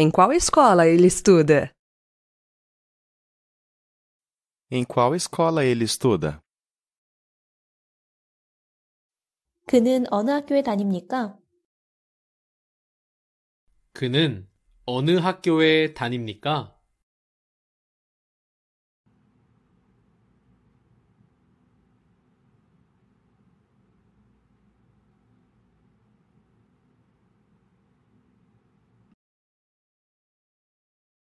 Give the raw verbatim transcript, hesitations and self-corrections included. Em qual escola ele estuda? Em qual escola ele estuda? 그는 어느 학교에 다닙니까? 그는 어느 학교에 다닙니까?